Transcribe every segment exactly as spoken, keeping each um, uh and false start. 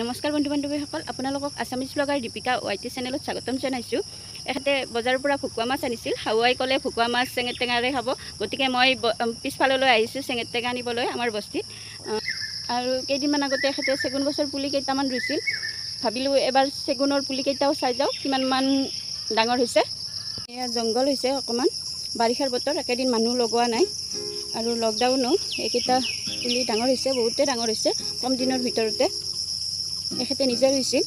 नमस्कार बंधु बान्धवीসকল আপোনালোকক আসামিজ ব্লগাৰ দীপিকা ওয়াইটি চেনেলত স্বাগতম জনাইছো। এখতে বজাৰৰ পৰা ফুকুয়া মাছ আনিছিল। হাওয়াই ক'লে ফুকুয়া মাছ চেঙেটেঙাৰে খাব, গতিকে মই পিছফাললৈ আহিছো চেঙেটেঙা আনিবলৈ আমাৰ বস্তিত। আৰু কেইদিনমান আগতে এখতে সেগুন গছৰ পুলি কেইটামান ৰুইছিল, ভাবিলো এবাৰ সেগুনৰ পুলি কেইটাও চাই যাও কিমানমান ডাঙৰ হৈছে। এয়া জংগল হৈছে অকমান, বাৰিষাৰ বতৰ, একেদিন মানুহ লগোৱা নাই আৰু লকডাউনো, এইকেইটা পুলি ডাঙৰ হৈছে, বহুতে ডাঙৰ হৈছে কম দিনৰ ভিতৰতে। এখেতে নিজে ৰুইছিল।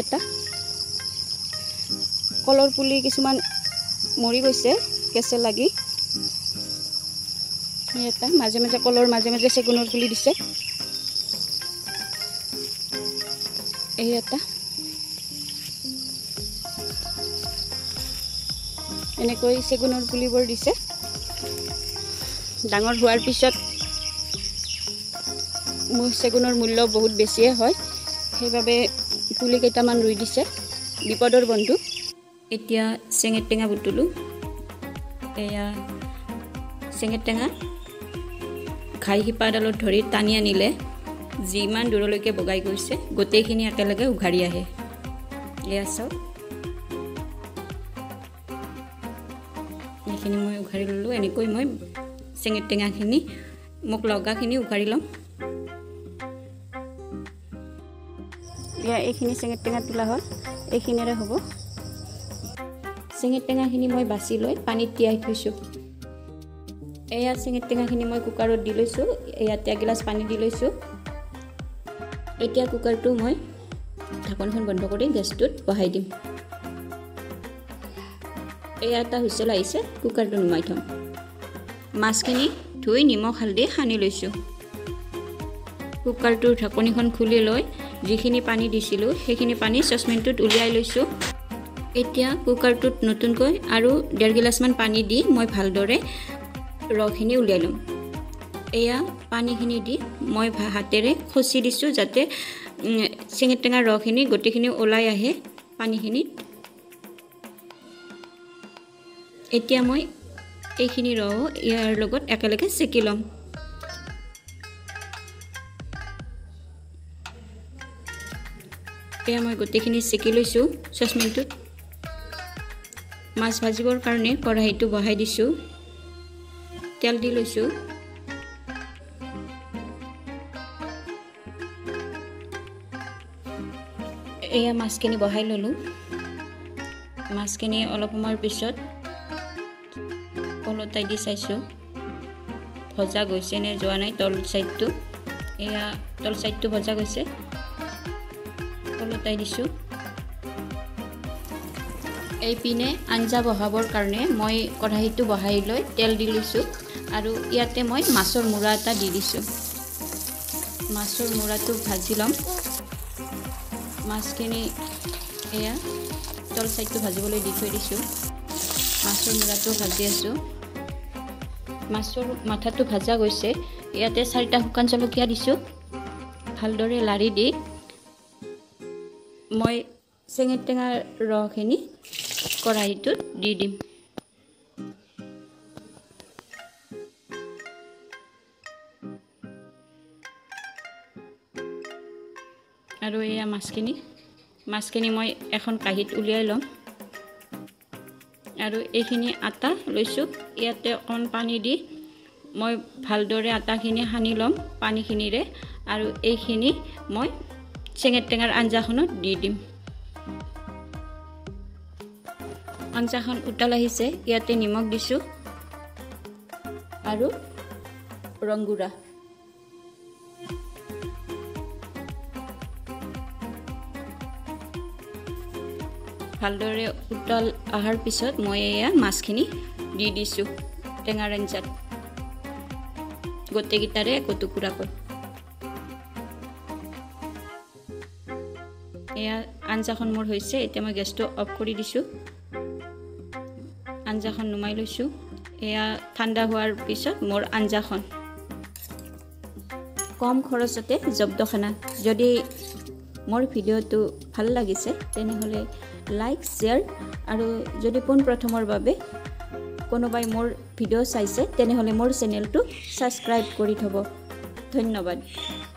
এটা কলৰ পুলি কিছুমান মৰি গৈছে কেঁচেল লাগি, এটা মাজে মাজে কলৰ মাজে মাজে চেগুনৰ পুলি দিছে। এই এটা এনেকৈ চেগুনৰ পুলিবোৰ দিছে। ডাঙৰ হোৱাৰ পিছত সেগুনৰ মূল্য বহুত বেছিয়ে হয়, সেইভাবে পুলি কেইটামান ৰুই দিছে বিপদৰ বন্ধু। এতিয়া চেঙেটেঙা বুটুলু। এয়া চেঙেটেঙা খাই শিপাডালত ধৰি টানি আনিলে যিমান দূৰলৈকে বগাই গৈছে গোটেইখিনি একেলগে উঘাৰি আহে। এয়া চাওক, এইখিনি মই উঘাৰি ল'লোঁ। এনেকৈ মই চেঙেটেঙাখিনি মোক লগাখিনি উঘাৰি ল'ম। এইখিনি চেঙেটেঙা তোলা হ'ল, এইখিনিৰে হ'ব। চেঙেটেঙাখিনি মই বাছি লৈ পানীত তিয়াই থৈছোঁ। এয়া চেঙেটেঙাখিনি মই কুকাৰত দি লৈছোঁ, ইয়াতে এগিলাচ পানী দি লৈছোঁ। এতিয়া কুকাৰটো মই ঢাকনখন বন্ধ কৰি গেছটোত বহাই দিম। এয়া এটা হুইচেল আহিছে, কুকাৰটো নুমাই থ'ম। মাছখিনি ধুই নিমখ হালধি সানি লৈছোঁ। কুকাৰটোৰ ঢাকনিখন খুলি লৈ যিখিনি পানী দিছিলোঁ সেইখিনি পানী চচপেনটোত উলিয়াই লৈছোঁ। এতিয়া কুকাৰটোত নতুনকৈ আৰু ডেৰ গিলাচমান পানী দি মই ভালদৰে ৰখিনি উলিয়াই ল'ম। এয়া পানীখিনি দি মই হাতেৰে খচি দিছোঁ যাতে চেঙেটেঙাৰ ৰখিনি গোটেইখিনি ওলাই আহে পানীখিনিত। এতিয়া মই এইখিনি ৰহ ইয়াৰ লগত একেলগে চেকি ল'ম। এয়া মই গোটেইখিনি চেকি লৈছোঁ চচপেনটোত। মাছ ভাজিবৰ কাৰণে কড়াইটো বহাই দিছোঁ, তেল দি লৈছোঁ। এয়া মাছখিনি বহাই ল'লোঁ। মাছখিনি অলপ সময়ৰ পিছত ওলটাই দি চাইছোঁ ভজা গৈছে নে যোৱা নাই তল ছাইডটো। এয়া তল ছাইডটো ভজা গৈছে, ওলটাই দিছোঁ। এই পিনে আঞ্জা বহাবৰ কাৰণে মই কড়াইটো বহাই লৈ তেল দি লৈছোঁ আৰু ইয়াতে মই মাছৰ মূৰা এটা দি দিছোঁ। মাছৰ মূৰাটো ভাজি ল'ম। মাছখিনি এয়া তল ছাইডটো ভাজিবলৈ দি থৈ দিছোঁ। মাছৰ মূৰাটো ভাজি আছোঁ। মাছৰ মাথাটো ভাজা গৈছে। ইয়াতে চাৰিটা শুকান জলকীয়া দিছোঁ। ভালদৰে লাৰি দি মই চেঙেটেঙাৰ ৰসখিনি কড়াইটোত দি দিম। আৰু এয়া মাছখিনি মাছখিনি মই এখন কাঁহীত উলিয়াই ল'ম। আৰু এইখিনি আটা লৈছোঁ, ইয়াতে অকণ পানী দি মই ভালদৰে আটাখিনি সানি ল'ম পানীখিনিৰে। আৰু এইখিনি মই চেঙেটেঙাৰ আঞ্জাখনত দি দিম। আঞ্জাখন উতল আহিছে, ইয়াতে নিমখ দিছোঁ আৰু ৰংগুৰা। ভালদৰে উতল অহাৰ পিছত মই এয়া মাছখিনি দি দিছোঁ টেঙাৰ আঞ্জাত গোটেইকেইটাৰে একটুকুৰাকৈ। এয়া আঞ্জাখন মোৰ হৈছে। এতিয়া মই গেছটো অফ কৰি দিছোঁ, আঞ্জাখন নুমাই লৈছোঁ। এয়া ঠাণ্ডা হোৱাৰ পিছত মোৰ আঞ্জাখন। কম খৰচতে জব্দখানা। যদি মোৰ ভিডিঅ'টো ভাল লাগিছে তেনেহ'লে লাইক, শ্বেয়াৰ আৰু যদি পোন প্ৰথমৰ বাবে কোনোবাই মোৰ ভিডিঅ' চাইছে তেনেহ'লে মোৰ চেনেলটো ছাবস্ক্ৰাইব কৰি থ'ব। ধন্যবাদ।